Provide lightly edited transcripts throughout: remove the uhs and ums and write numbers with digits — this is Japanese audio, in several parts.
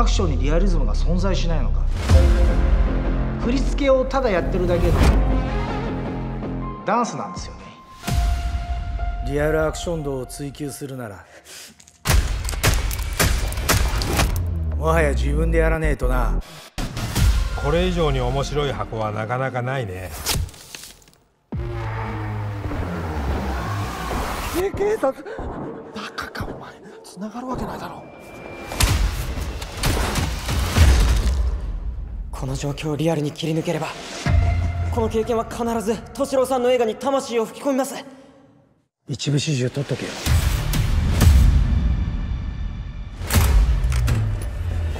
アクションにリアリズムが存在しないのか。振り付けをただやってるだけのダンスなんですよね。リアルアクション度を追求するならもはや自分でやらねえとな。これ以上に面白い箱はなかなかないね。警察バカかお前、繋がるわけないだろ。この状況をリアルに切り抜ければ、この経験は必ず敏郎さんの映画に魂を吹き込みます。一部始終取っとけよ。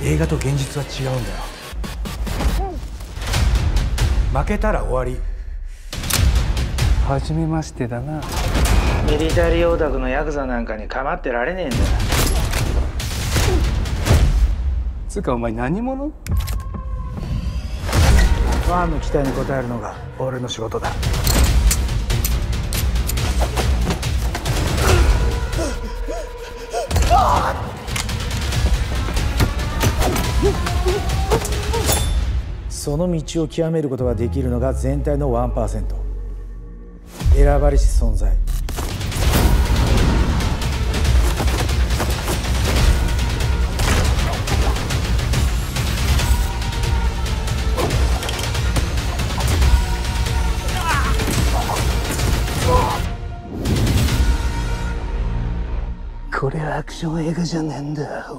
映画と現実は違うんだよ、負けたら終わり。初めましてだな。ミリタリーオタクのヤクザなんかに構ってられねえんだよ。つうかお前何者？ファンの期待に応えるのが俺の仕事だ。その道を極めることができるのが全体の 1%。 選ばれし存在。これはアクション映画じゃねえんだ。